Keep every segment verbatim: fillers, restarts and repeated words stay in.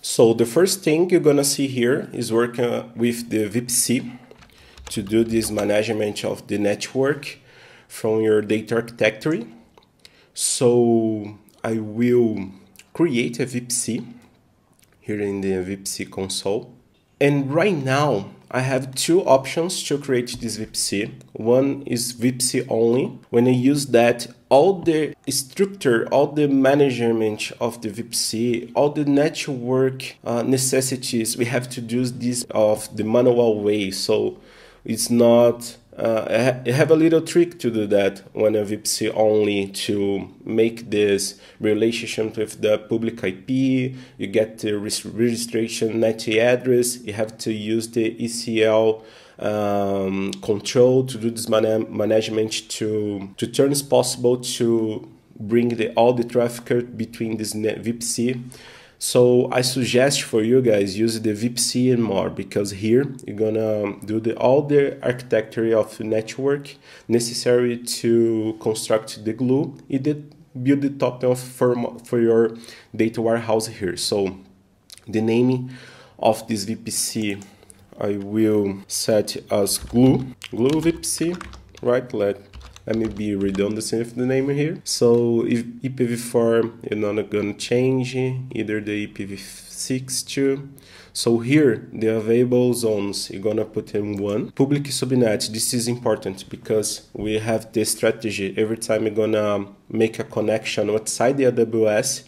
So the first thing you're gonna see here is working with the V P C to do this management of the network from your data architecture. So I will create a V P C here in the V P C console. And right now I have two options to create this V P C. One is V P C only. When I use that, all the structure, all the management of the V P C, all the network uh, necessities, we have to do this of the manual way. So it's not, uh, I have a little trick to do that when a V P C only, to make this relationship with the public I P, you get the registration N A T address, you have to use the A C L um, control to do this man management to, to turn it possible to bring the, all the traffic between this V P C. So I suggest for you guys use the V P C and more, because here you're gonna do the, all the architecture of the network necessary to construct the glue. It did build the top of firm for your data warehouse here. So the name of this V P C I will set as glue, glue V P C, right? Let Let me be redundant with the name here. So if I P v four, you're not gonna change either the I P v six too. So here the available zones, you're gonna put in one. Public subnet, this is important because we have this strategy. Every time you're gonna make a connection outside the A W S,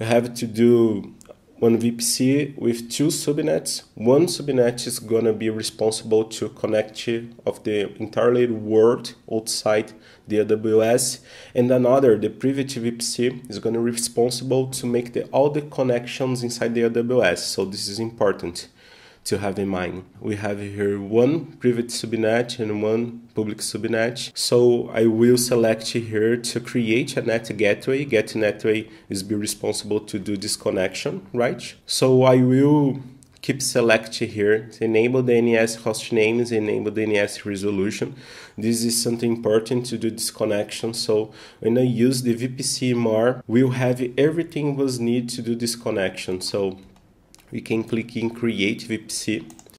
you have to do one V P C with two subnets. One subnet is gonna be responsible to connect of the entire world outside the A W S, and another, the private V P C, is gonna be responsible to make the, all the connections inside the A W S. So this is important to have in mind. We have here one private subnet and one public subnet. So I will select here to create a N A T gateway. Get gateway is be responsible to do this connection, right? So I will keep select here to enable the D N S host names, enable the D N S resolution. This is something important to do this connection. So when I use the V P C more, we'll have everything was needed to do this connection. So we can click in create V P C